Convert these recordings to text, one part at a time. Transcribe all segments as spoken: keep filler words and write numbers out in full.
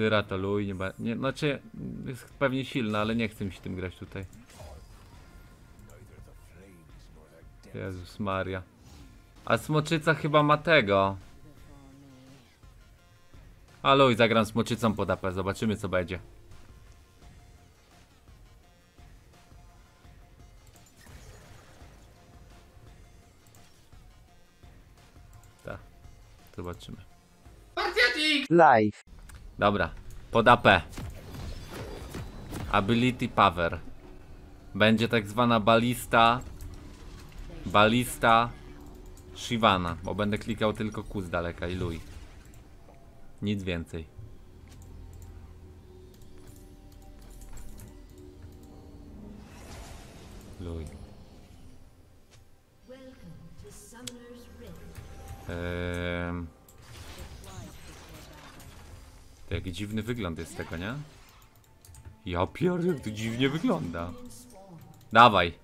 Syra to luj, nie, nie, znaczy jest pewnie silna, ale nie chcę mi się tym grać tutaj. Jezus Maria. A smoczyca chyba ma tego. A luj, zagram smoczycą pod A P, zobaczymy co będzie. Tak, zobaczymy. Live. Dobra, pod A P. Ability Power. Będzie tak zwana Balista. Balista Shyvana, bo będę klikał tylko Q z daleka i luj. Nic więcej. Luj. Eee... To jaki dziwny wygląd jest tego, nie? Ja pierdolę, to dziwnie wygląda. Dawaj.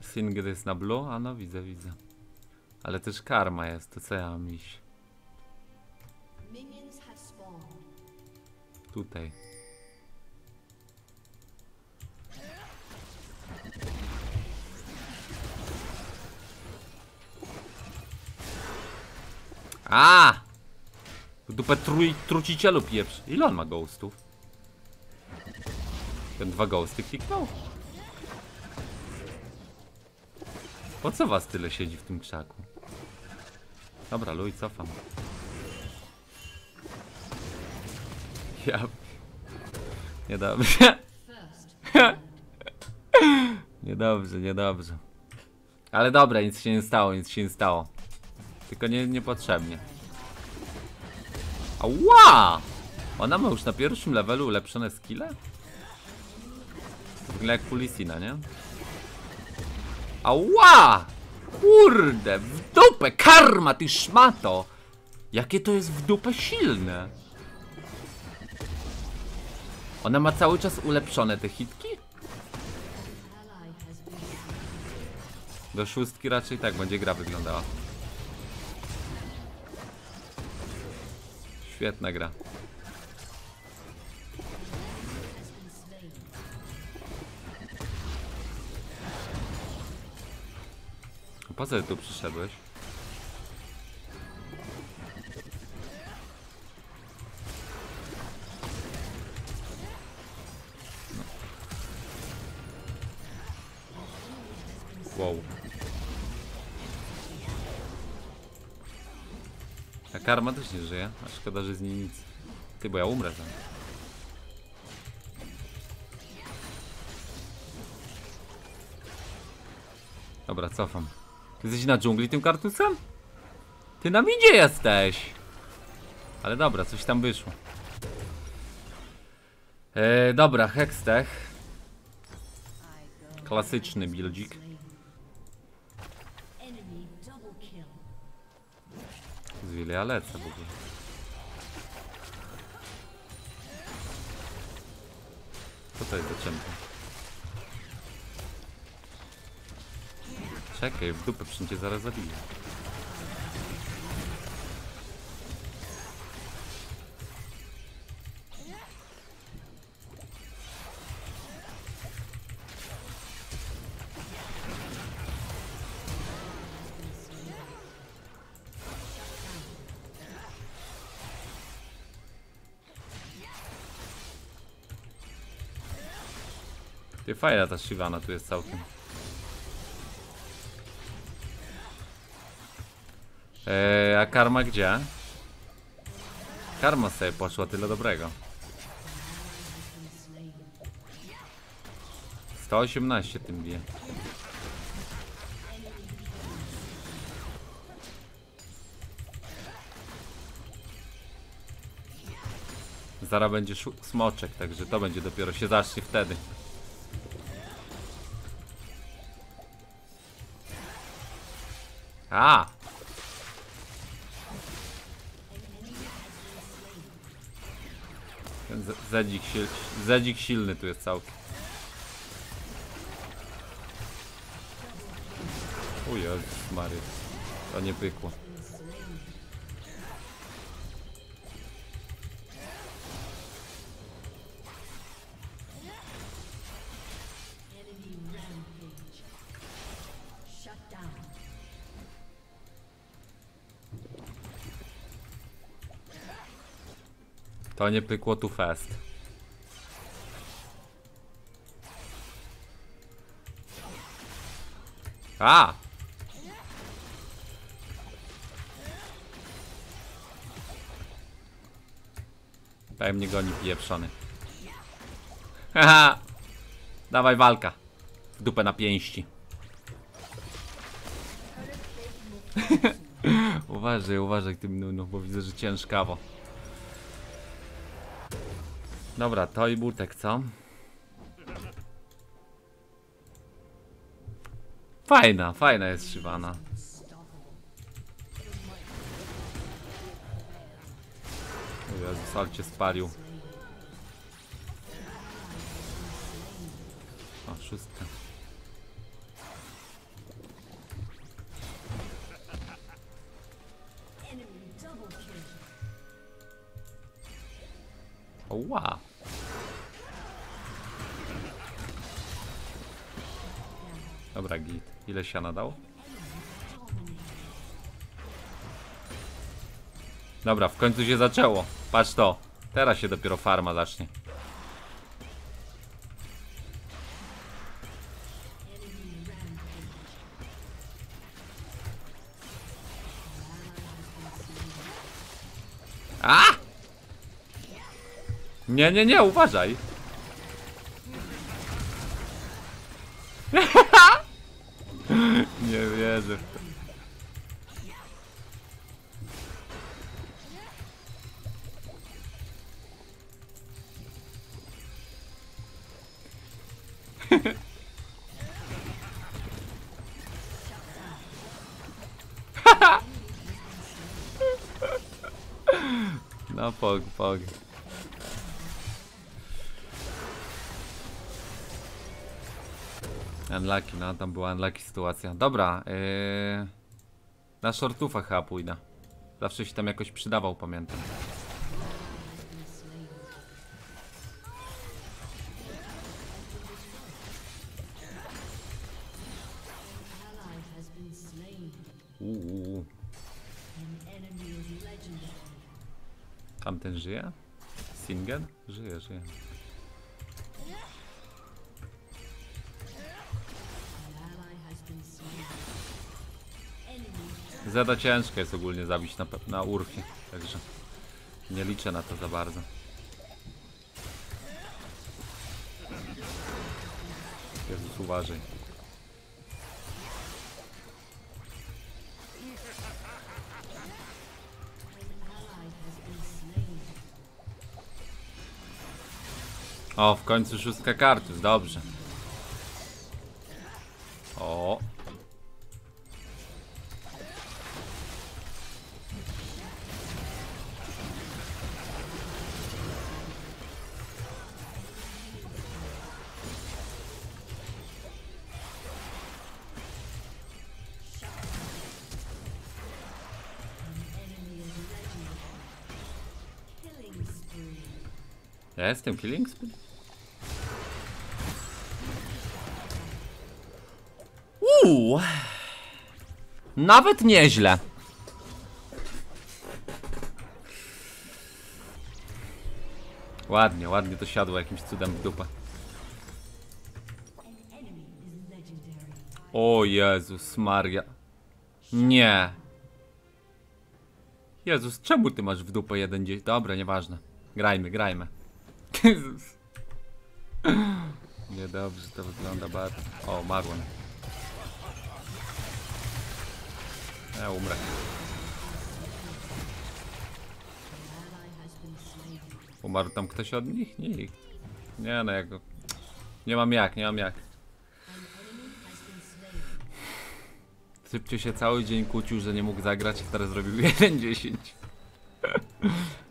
Singed jest na blue, a no widzę, widzę. Ale też karma jest, to co ja mam iść? Tutaj. A! Dupę trój, trucicielu pieprz. Ile on ma ghostów? Ten dwa ghosty kliknął? Po co was tyle siedzi w tym krzaku? Dobra, luj, cofam. Ja... Niedobrze. Niedobrze, niedobrze. Ale dobra, nic się nie stało, nic się nie stało. Tylko nie, niepotrzebnie. Ała! Ona ma już na pierwszym levelu ulepszone skille? To wygląda jak Pulisina, nie? Ała! Kurde, w dupę! Karma, ty szmato! Jakie to jest w dupę silne! Ona ma cały czas ulepszone te hitki? Do szóstki raczej tak będzie gra wyglądała. Świetna gra. Po co tu przyszedłeś? No. Wow. Ta karma też nie żyje, a szkoda, że z niej nic. Ty, bo ja umrę tam. Dobra, cofam. Jesteś na dżungli tym kartusem? Ty na midzie jesteś! Ale dobra, coś tam wyszło. Eee, dobra, Hextech. Klasyczny buildzik. Z ile ja lecę w ogóle. Co to jest za czempion? Czekaj, w dupę przecież cię zaraz zabiję. Ty, fajna ta Shyvana tu jest całkiem. Eee, a karma gdzie? Karma sobie poszła, tyle dobrego. sto osiemnaście tym bije. Zara będzie smoczek, także to będzie dopiero się zacznie wtedy. A! Ten zedzik, sil zedzik silny tu jest całkiem. O Jezus Mary, to nie pykło. To nie pykło tu fest. A! Daj mnie goni, pieprzony. Haha! Dawaj walka. W dupę na pięści. Uważaj, uważaj tym nunu, bo widzę, że ciężkawo. Dobra, to i butek, co? Fajna, fajna jest Shyvana. O Jezus, ale cię spalił. O, szóstka. Oła. Dobra, git. Ile się nadało? Dobra, w końcu się zaczęło. Patrz to. Teraz się dopiero farma zacznie. A! Nie, nie, nie, uważaj. Nie wierzę w to. No pog, pog. Unlucky, no tam była unlucky sytuacja. Dobra, yy... na shortufa chyba pójdę. Zawsze się tam jakoś przydawał, pamiętam. Uuu. Tamten żyje? Singen? Żyje, żyje. Zeda ciężko jest ogólnie zabić na, na Urfie, także nie liczę na to za bardzo. Jezus, uważaj. O, w końcu szóstka kartus, dobrze. O. Ja jestem killing spree? Uuu. Nawet nieźle. Ładnie, ładnie to siadło jakimś cudem w dupę. O Jezus Maria. Nie. Jezus, czemu ty masz w dupę jeden dzień? Dobra, nieważne. Grajmy, grajmy. Jezus. Niedobrze to wygląda bardzo. O, marłon. Ja umrę. Umarł tam ktoś od nich? Nikt. Nie no, jak go... Nie mam jak, nie mam jak. Szybciej się cały dzień kłócił, że nie mógł zagrać, a teraz zrobił jeden dziesięć.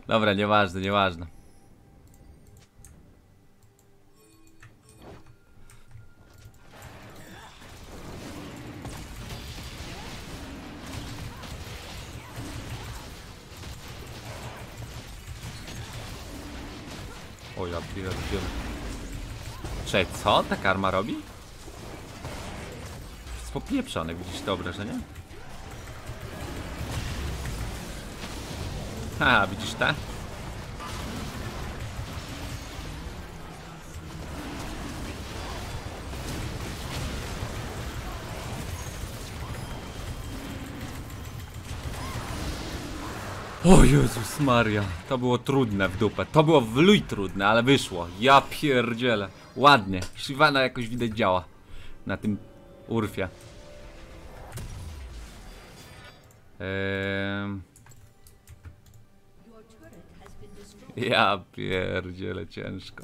Dobra, nieważne, nieważne. O ja pierdzielę. Czekaj, co ta karma robi? Jest popieprzone, widzisz te obrażenia? Ha, widzisz te? O Jezus Maria, to było trudne w dupę, to było w luj trudne, ale wyszło, ja pierdzielę, ładnie, Shyvana jakoś widać działa na tym Urfie. Eee... Ja pierdzielę, ciężko.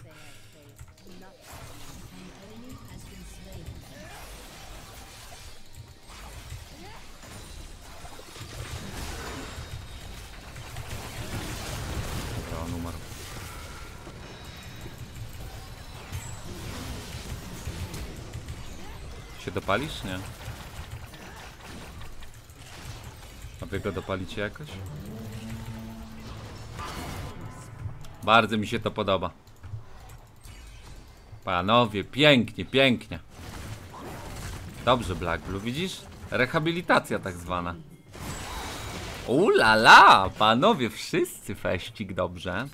Dopalisz? Nie? A wy go dopalicie jakoś? Bardzo mi się to podoba. Panowie, pięknie, pięknie. Dobrze, Black Blue, widzisz? Rehabilitacja tak zwana. Ulala, panowie, wszyscy feścik, dobrze.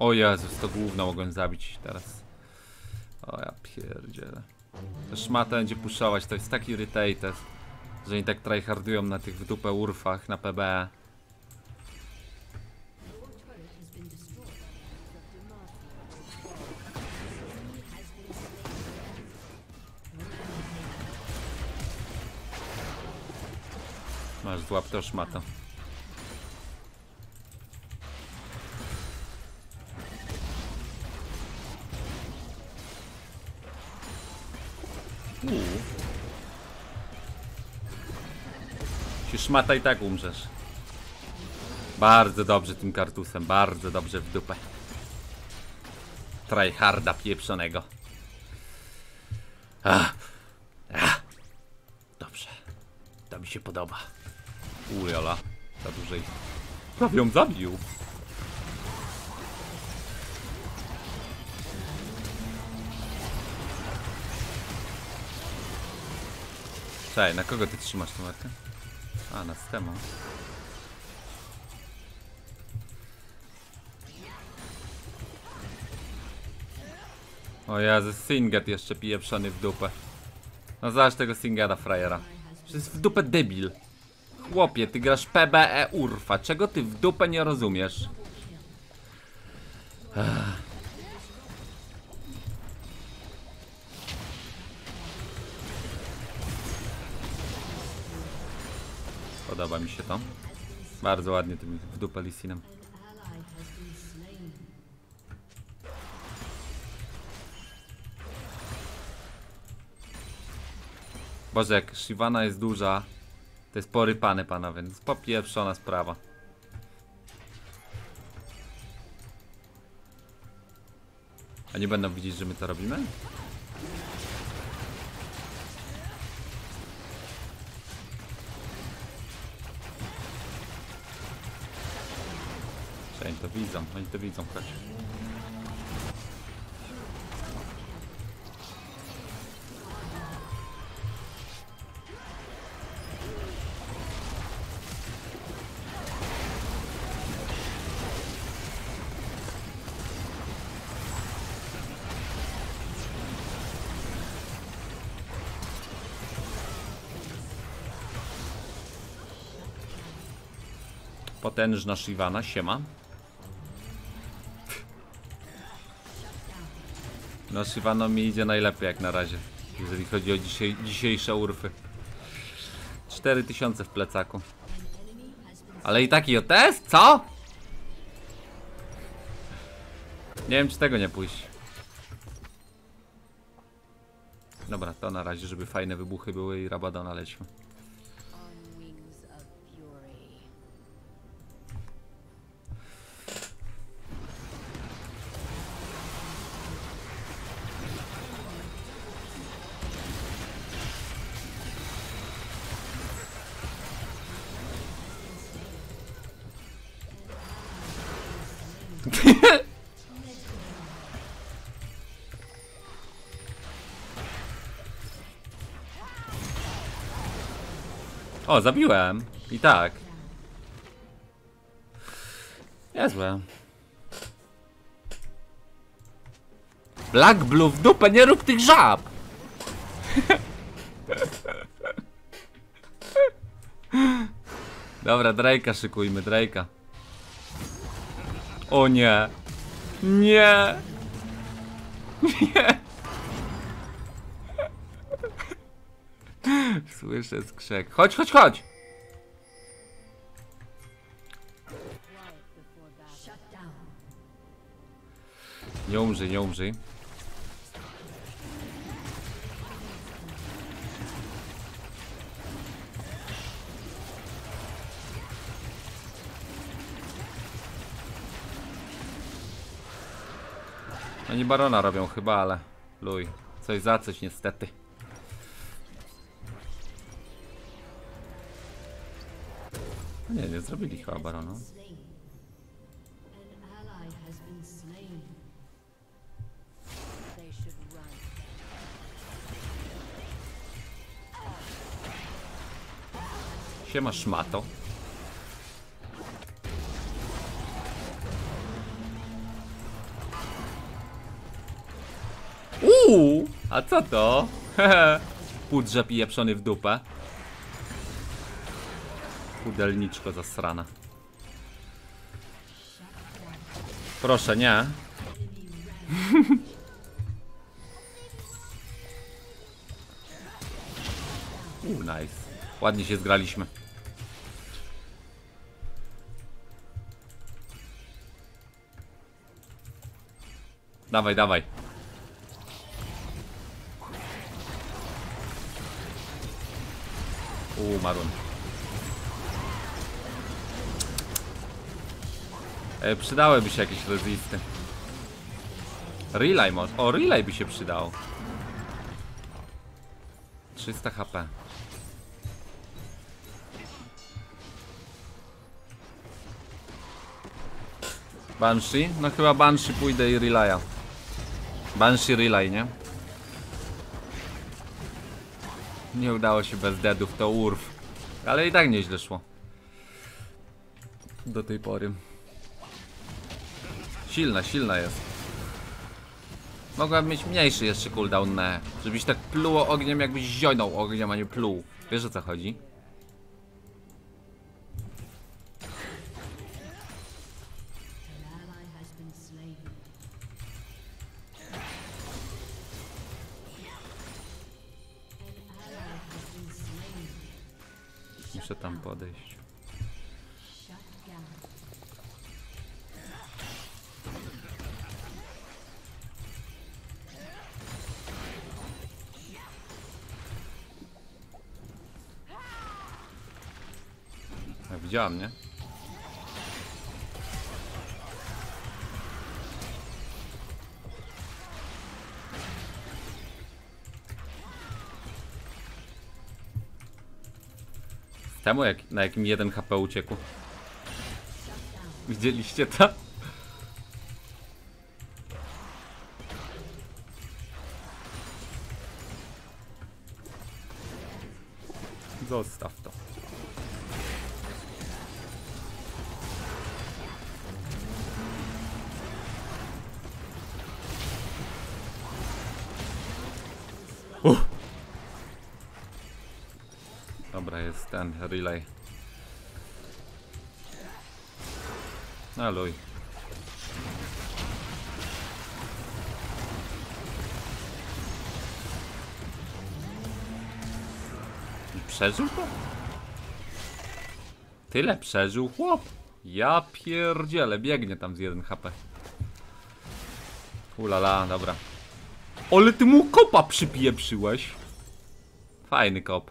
O Jezus, to główno mogłem zabić teraz. O ja pierdzielę. Ta szmata będzie puszować, to jest taki irritated, że oni tak tryhardują na tych w dupę Urfach, na P B E. Masz, złap to szmata. Szmata i tak umrzesz. Bardzo dobrze tym kartusem, bardzo dobrze w dupę. Tryharda pieprzonego. Ach. Ach. Dobrze. To mi się podoba. Ujola, za dużej. Prawie ją zabił. Czekaj, na kogo ty trzymasz tą markę? A, na stemą. O Jezu, Singet jeszcze pieprzony w dupę. No zaś tego Singeta frajera. To jest w dupę debil. Chłopie, ty grasz P B E Urfa. Czego ty w dupę nie rozumiesz? Ech. Podoba mi się to. Bardzo ładnie tym w dupę Lissinem. Boże, jak Shyvana jest duża, to jest porypane pana, więc popieprzona sprawa. A nie będą widzieć, że my to robimy? Oni to widzą, oni to widzą, chodź. Potężna Shyvana, siema. No Shyvana mi idzie najlepiej jak na razie, jeżeli chodzi o dzisiaj, dzisiejsze Urfy. cztery tysiące w plecaku. Ale i taki O T S? Co? Nie wiem, czy tego nie pójść. Dobra, to na razie, żeby fajne wybuchy były i Rabadona lećmy. O, zabiłem. I tak. Niezłe. Black Blue w dupę, nie rób tych żab! Dobra, Drake'a szykujmy, Drake'a. O nie. Nie. Nie. Słyszę skrzek. Chodź, chodź, chodź! Nie umrzyj, nie umrzyj. Oni barona robią chyba, ale luj, coś za coś niestety. Nie, nie zrobili chyba barona. Siema szmato. Uuu, a co to? Pudrze pieprzony w dupę. Pudelniczko zasrana. Proszę, nie. Uuu, nice. Ładnie się zgraliśmy. Dawaj, dawaj. Umarłem. E, przydałyby się jakieś rezisty. Relay może. O, relay by się przydał. trzysta HP. Banshee? No chyba Banshee pójdę i relaya. Banshee Relay, nie? Nie udało się bez deadów, to U R F. Ale i tak nieźle szło. Do tej pory. Silna, silna jest. Mogłabym mieć mniejszy jeszcze cooldown, ne. Żebyś tak pluło ogniem, jakbyś zionął ogniem, a nie pluł. Wiesz o co chodzi? Muszę tam podejść. Ja widziałam, nie? Temu jak, na jakim jeden HP uciekł. Widzieliście to? Zostaw to. Uh. Dobra, jest ten relay. Aluj. Przeżył to? Tyle przeżył chłop. Ja pierdzielę, biegnie tam z jeden HP. Ulala, dobra. Ale ty mu kopa przypieprzyłeś. Fajny kop.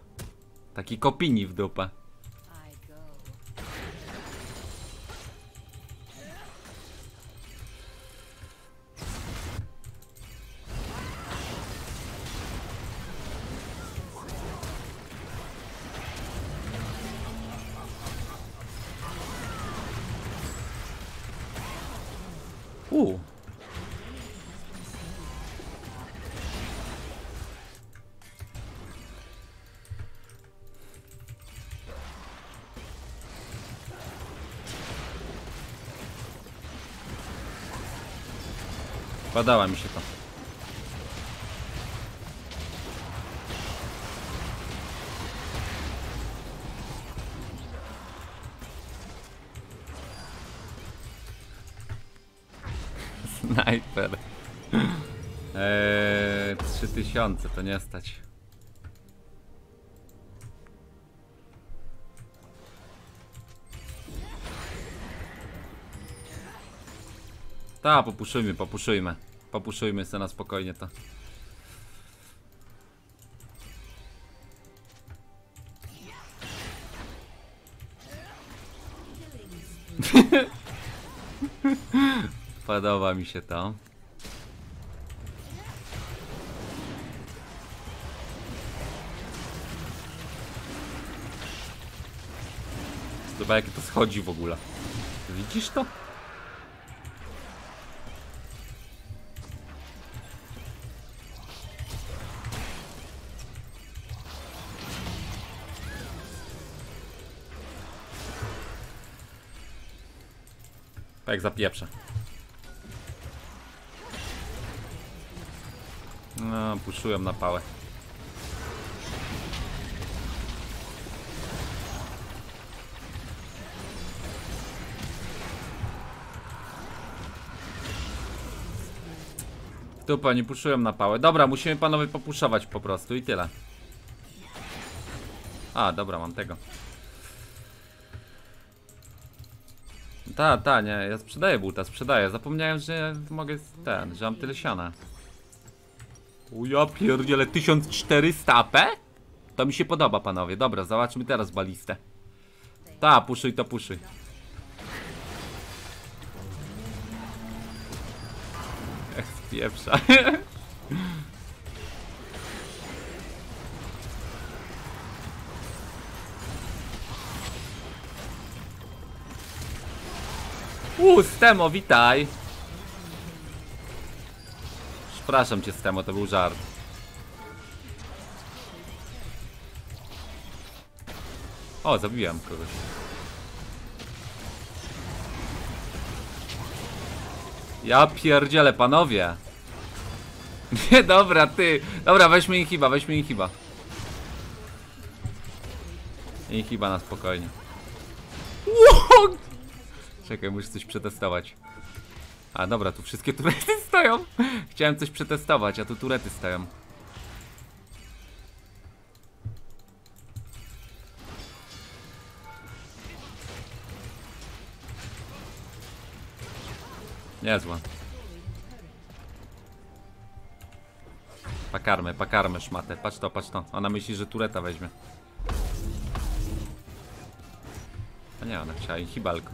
Taki kopini w dupę. U. Badała mi się to. Snajper. Eee, trzy tysiące to nie stać. Ta, popuszujmy, popuszujmy. Popuszujmy se na spokojnie to. Podoba mi się to. Zobacz, jak to schodzi w ogóle. Widzisz to? Tak zapieprza. No, puszyłem na pałę. Tu pani, puszyłem na pałę. Dobra, musimy panowie popuszować po prostu i tyle. A, dobra, mam tego. Ta, ta, nie, ja sprzedaję buta, sprzedaję. Zapomniałem, że mogę ten, że mam tyle siana. O ja pierdziele, tysiąc czterysta A P? To mi się podoba, panowie. Dobra, zobaczmy teraz balistę. Ta, puszuj to, puszuj. Ech, spieprza. Uuu, Stemo, witaj! Przepraszam cię, Stemo, to był żart. O, zabiłem kogoś. Ja pierdzielę, panowie! Nie, dobra, ty! Dobra, weźmy inhiba, weźmy inhiba. Inhiba na spokojnie. Wow! Czekaj, muszę coś przetestować. A dobra, tu wszystkie turety stoją. Chciałem coś przetestować, a tu turety stoją. Niezła. Pakarmy, pakarmy szmatę. Patrz to, patrz to. Ona myśli, że tureta weźmie. A nie, ona chciała inhibalko.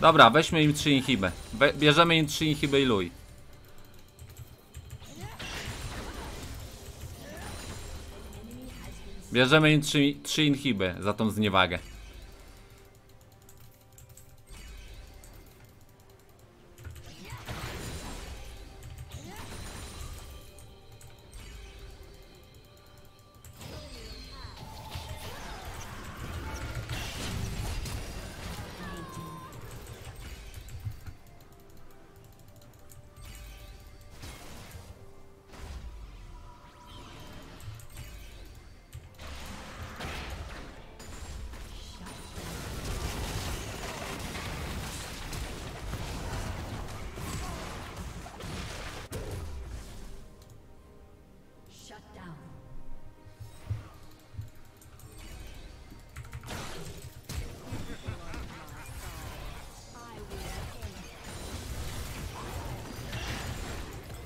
Dobra, weźmy im trzy inhiby. Be bierzemy im trzy inhiby i luj. Bierzemy im trzy, trzy inhiby za tą zniewagę.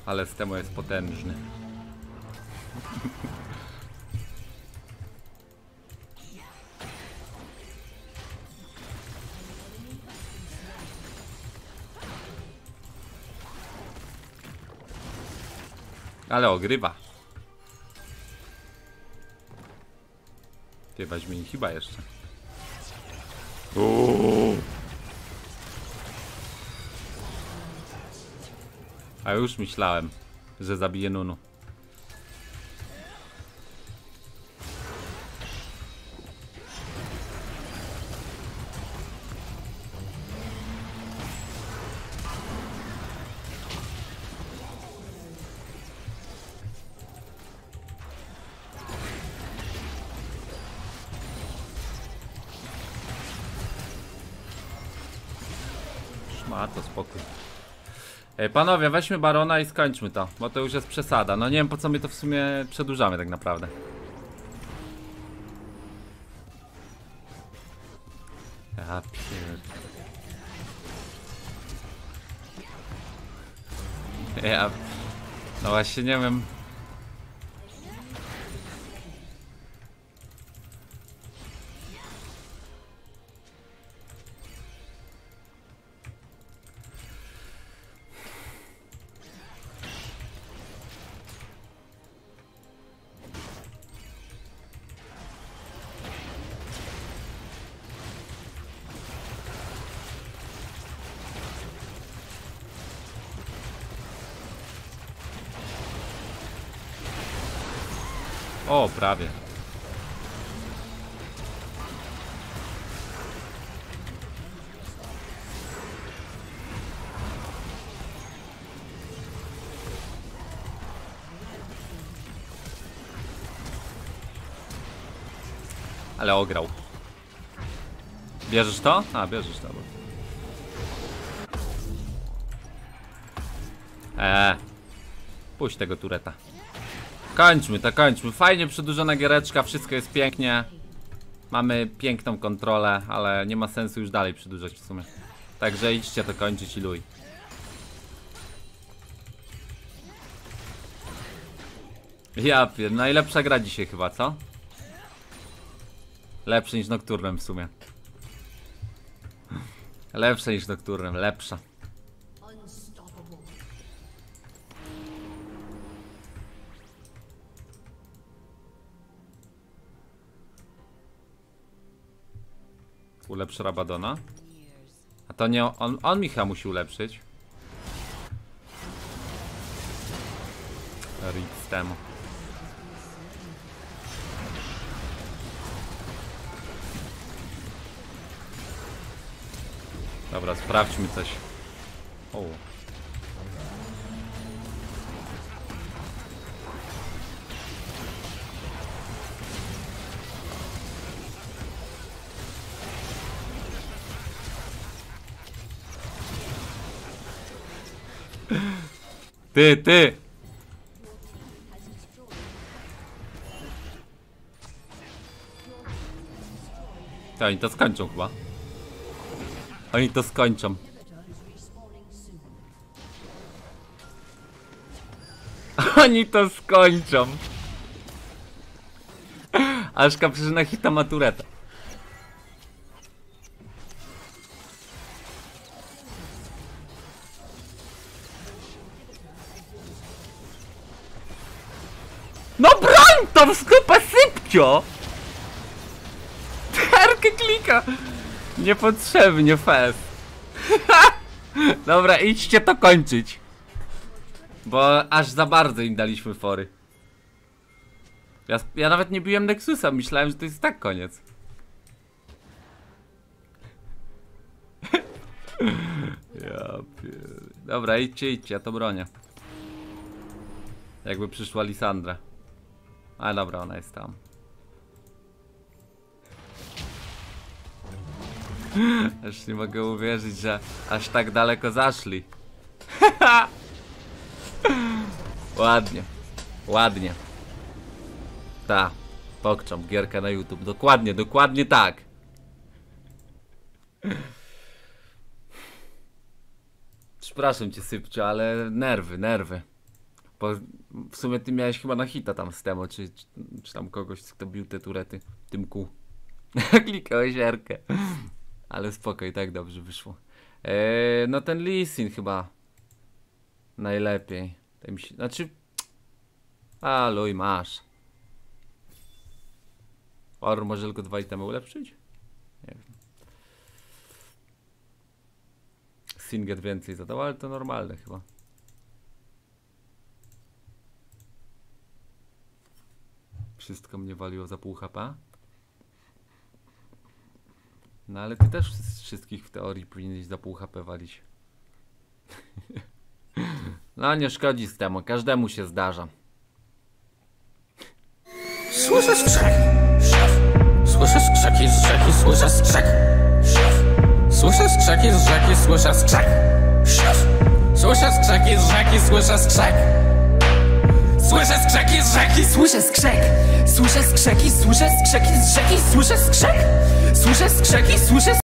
Ale Stemo jest potężny. Ale ogrywa. Ty weźmie chyba jeszcze. Uuu. A już myślałem, że zabiję Nunu. Ma to spokój. Ej, panowie, weźmy barona i skończmy to, bo to już jest przesada. No nie wiem, po co my to w sumie przedłużamy tak naprawdę. Ja pier... Ja... No właśnie nie wiem. O, prawie. Ale ograł. Bierzesz to? A, bierzesz to. Eee. Puść tego tureta. Kończmy to, kończmy. Fajnie przedłużona giereczka, wszystko jest pięknie. Mamy piękną kontrolę, ale nie ma sensu już dalej przedłużać w sumie. Także idźcie to kończyć i luj. Ja pier... najlepsza gra dzisiaj chyba, co? Lepsze niż Nocturnem w sumie. Lepsze niż Nocturnem, lepsza. Ulepszy Rabadona. A to nie on, on Micha musi ulepszyć. Ritz temu. Dobra, sprawdźmy coś. O. Ty, ty! To oni to skończą chyba. Oni to skończą. Oni to skończą. Aszka przecież na hita ma tureta. No broń to w skupę sypcio! Terkę klika! Niepotrzebnie fez. Dobra, idźcie to kończyć. Bo aż za bardzo im daliśmy fory. Ja, ja nawet nie biłem Nexusa, myślałem, że to jest tak koniec. Ja pier... Dobra, idźcie, idźcie, ja to bronię. Jakby przyszła Lissandra. A dobra, ona jest tam. Aż nie mogę uwierzyć, że aż tak daleko zaszli. Ładnie. Ładnie. Ta. Pokczam, gierka na YouTube. Dokładnie, dokładnie tak. Przepraszam cię, sypcio, ale nerwy, nerwy. Bo w sumie ty miałeś chyba na hita tam z temo, czy, czy, czy tam kogoś, kto bił te turety w tym kół. Klikałeś R-kę. Ale spokoj, tak dobrze wyszło. Eee, no ten Lissin chyba najlepiej. Ten się, znaczy... Aluj, masz. Or może tylko dwa itemy ulepszyć? Nie wiem. Singet więcej zadał, ale to normalne chyba. Wszystko mnie waliło za pół H P. No ale ty też wszystkich w teorii powinieneś za pół H P walić. No nie szkodzi z temu, każdemu się zdarza. Słyszę skrzek, szef. Słyszę skrzeki z rzeki, słyszę skrzek, szef. Słyszę skrzeki z rzeki, słyszę skrzek, szef. Słyszę skrzeki z rzeki, słyszę skrzek. Słyszę skrzeki z rzeki, słyszę skrzek. Słyszę skrzeki, słyszę skrzeki z rzeki, słyszę skrzek. Słyszę skrzeki, słyszę